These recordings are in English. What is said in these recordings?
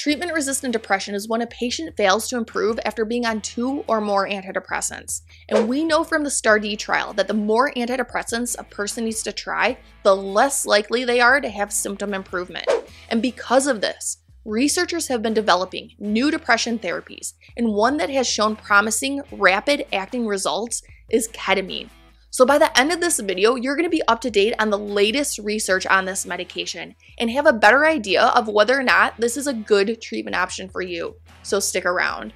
Treatment-resistant depression is when a patient fails to improve after being on 2 or more antidepressants. And we know from the STAR-D trial that the more antidepressants a person needs to try, the less likely they are to have symptom improvement. And because of this, researchers have been developing new depression therapies, and one that has shown promising, rapid-acting results is ketamine. So by the end of this video, you're going to be up to date on the latest research on this medication and have a better idea of whether or not this is a good treatment option for you. So stick around.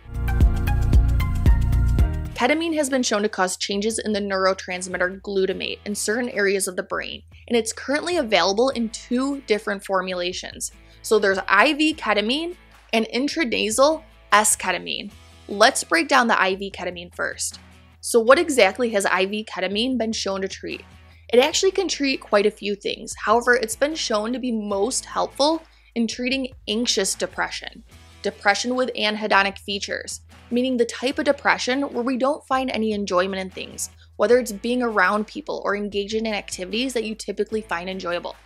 Ketamine has been shown to cause changes in the neurotransmitter glutamate in certain areas of the brain, and it's currently available in 2 different formulations. So there's IV ketamine and intranasal esketamine. Let's break down the IV ketamine first. So what exactly has IV ketamine been shown to treat? It actually can treat quite a few things. However, it's been shown to be most helpful in treating anxious depression, depression with anhedonic features, meaning the type of depression where we don't find any enjoyment in things, whether it's being around people or engaging in activities that you typically find enjoyable.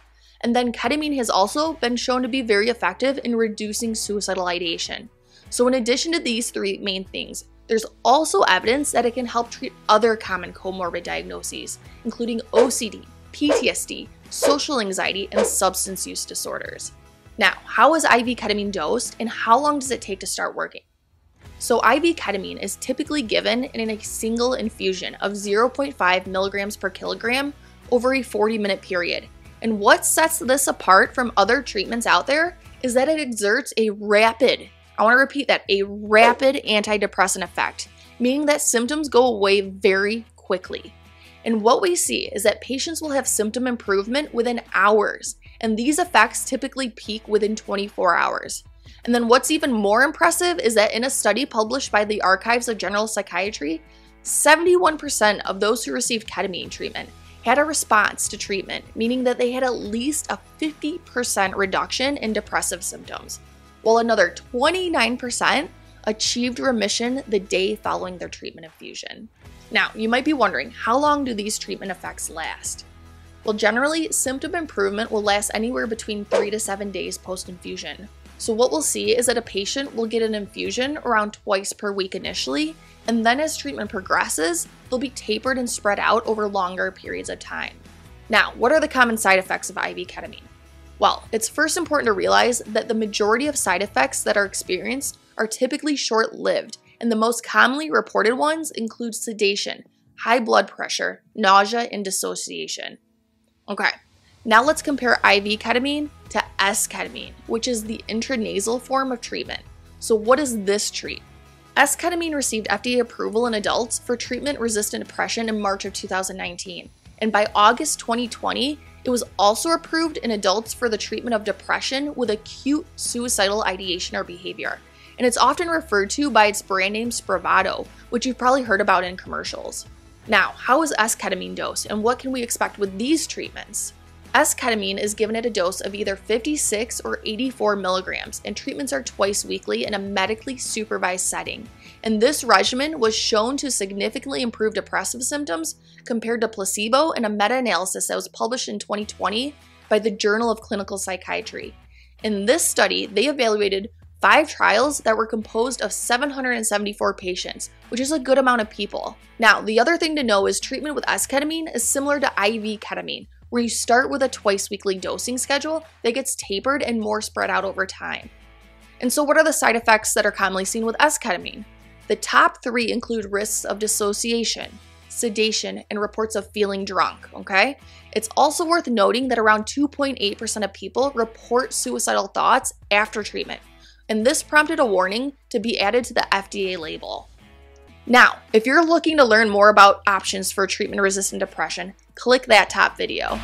And then ketamine has also been shown to be very effective in reducing suicidal ideation. So in addition to these 3 main things, there's also evidence that it can help treat other common comorbid diagnoses, including OCD, PTSD, social anxiety, and substance use disorders. Now, how is IV ketamine dosed and how long does it take to start working? So IV ketamine is typically given in a single infusion of 0.5 milligrams per kilogram over a 40-minute period. And what sets this apart from other treatments out there is that it exerts a rapid, I want to repeat that, a rapid antidepressant effect, meaning that symptoms go away very quickly. And what we see is that patients will have symptom improvement within hours, and these effects typically peak within 24 hours. And then what's even more impressive is that in a study published by the Archives of General Psychiatry, 71% of those who received ketamine treatment had a response to treatment, meaning that they had at least a 50% reduction in depressive symptoms, while another 29% achieved remission the day following their treatment infusion. Now, you might be wondering, how long do these treatment effects last? Well, generally, symptom improvement will last anywhere between 3 to 7 days post-infusion. So what we'll see is that a patient will get an infusion around twice per week initially, and then as treatment progresses, they'll be tapered and spread out over longer periods of time. Now, what are the common side effects of IV ketamine? Well, it's first important to realize that the majority of side effects that are experienced are typically short-lived, and the most commonly reported ones include sedation, high blood pressure, nausea, and dissociation. Okay, now let's compare IV ketamine to esketamine, which is the intranasal form of treatment. So what does this treat? Esketamine received FDA approval in adults for treatment-resistant depression in March of 2019, and by August 2020, it was also approved in adults for the treatment of depression with acute suicidal ideation or behavior, and it's often referred to by its brand name Spravato, which you've probably heard about in commercials. Now, how is esketamine dosed and what can we expect with these treatments? Esketamine is given at a dose of either 56 or 84 milligrams, and treatments are twice weekly in a medically supervised setting. And this regimen was shown to significantly improve depressive symptoms compared to placebo in a meta-analysis that was published in 2020 by the Journal of Clinical Psychiatry. In this study, they evaluated 5 trials that were composed of 774 patients, which is a good amount of people. Now, the other thing to know is treatment with esketamine is similar to IV ketamine, where you start with a twice-weekly dosing schedule that gets tapered and more spread out over time. And so what are the side effects that are commonly seen with esketamine? The top 3 include risks of dissociation, sedation, and reports of feeling drunk, okay? It's also worth noting that around 2.8% of people report suicidal thoughts after treatment, and this prompted a warning to be added to the FDA label. Now, if you're looking to learn more about options for treatment-resistant depression, click that top video.